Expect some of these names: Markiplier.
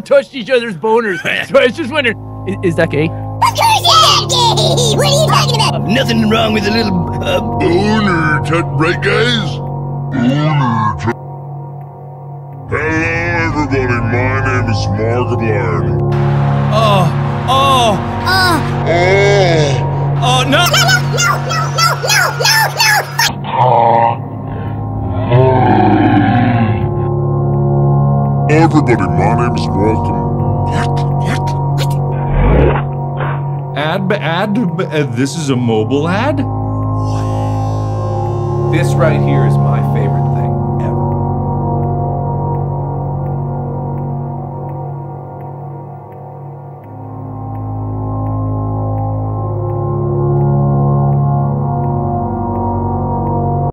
all touched each other's boners. So I was just wondering, is that gay? Of course I'm gay! What are you talking about? Nothing wrong with a little boner touch, right guys? Boner touch. Hello everybody, my name is Markiplier. Oh, no! No! Everybody, my name is Walton. What? This is a mobile ad? What? This right here is my